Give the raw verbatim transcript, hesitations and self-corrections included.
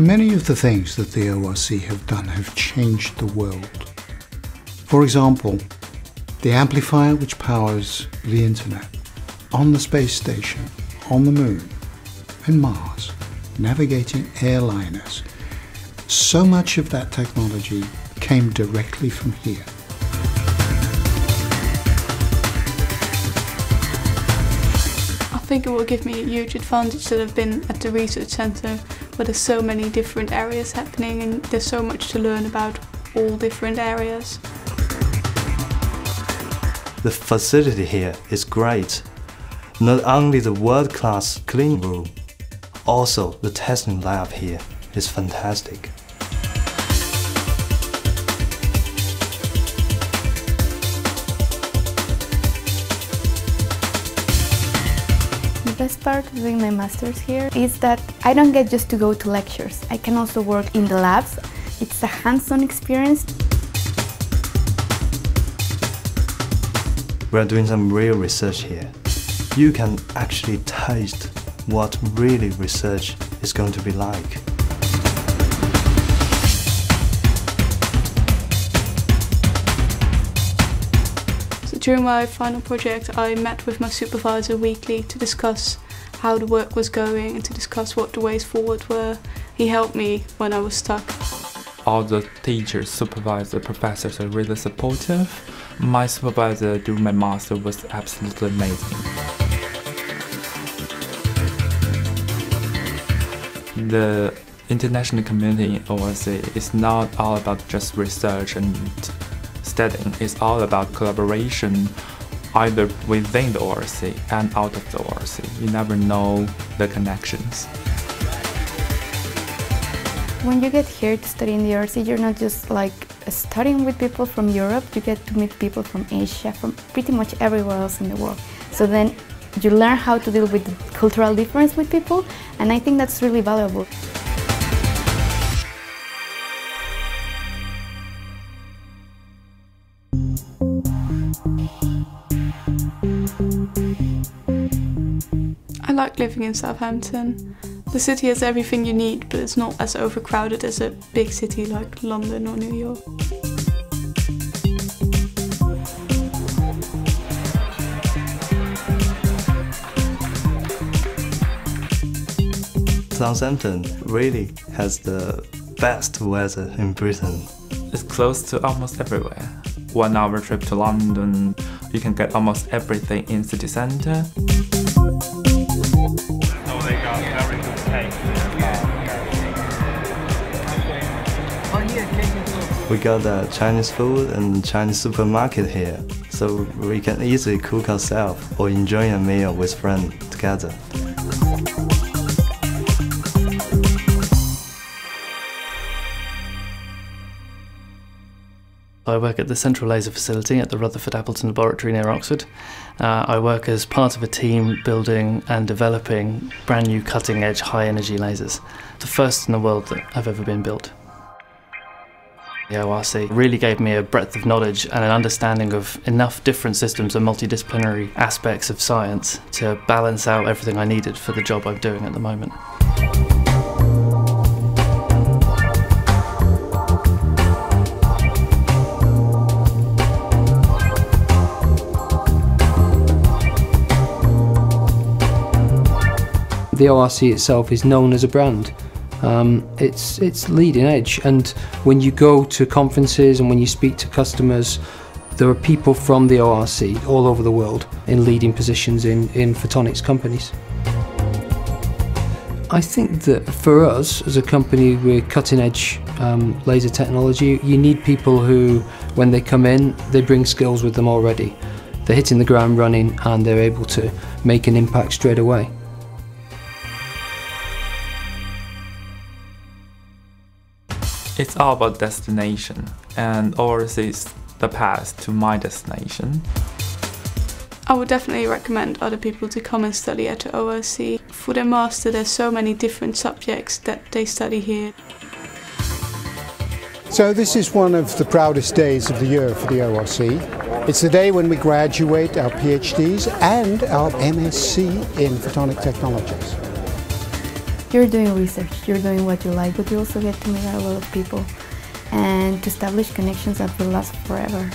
Many of the things that the O R C have done have changed the world. For example, the amplifier which powers the internet on the space station, on the moon, and Mars, navigating airliners. So much of that technology came directly from here. I think it will give me a huge advantage that I've been at the research centre where there's so many different areas happening and there's so much to learn about all different areas. The facility here is great. Not only the world-class clean room, also the testing lab here is fantastic. The best part of doing my master's here is that I don't get just to go to lectures. I can also work in the labs. It's a hands-on experience. We're doing some real research here. You can actually taste what really research is going to be like. During my final project, I met with my supervisor weekly to discuss how the work was going and to discuss what the ways forward were. He helped me when I was stuck. All the teachers, supervisors, professors are really supportive. My supervisor during my master was absolutely amazing. The international community in O R C is not all about just research and studying, is all about collaboration either within the O R C and out of the O R C. You never know the connections. When you get here to study in the O R C, you're not just like studying with people from Europe, you get to meet people from Asia, from pretty much everywhere else in the world. So then you learn how to deal with the cultural difference with people, and I think that's really valuable. I like living in Southampton. The city has everything you need, but it's not as overcrowded as a big city like London or New York. Southampton really has the best weather in Britain. It's close to almost everywhere. One hour trip to London, you can get almost everything in city centre. We got uh, Chinese food and Chinese supermarket here, so we can easily cook ourselves or enjoy a meal with friends together. I work at the Central Laser Facility at the Rutherford Appleton Laboratory near Oxford. Uh, I work as part of a team building and developing brand new cutting edge high energy lasers, the first in the world that have ever been built. The O R C really gave me a breadth of knowledge and an understanding of enough different systems and multidisciplinary aspects of science to balance out everything I needed for the job I'm doing at the moment. The O R C itself is known as a brand. Um, it's, it's leading edge, and when you go to conferences and when you speak to customers, there are people from the O R C all over the world in leading positions in, in photonics companies. I think that for us, as a company with cutting edge um, laser technology, you need people who, when they come in, they bring skills with them already. They're hitting the ground running and they're able to make an impact straight away. It's all about destination, and O R C is the path to my destination. I would definitely recommend other people to come and study at the O R C. For their master, there's so many different subjects that they study here. So this is one of the proudest days of the year for the O R C. It's the day when we graduate our PhDs and our MSc in Photonic Technologies. you're doing research, you're doing what you like, but you also get to meet a lot of people and to establish connections that will last forever.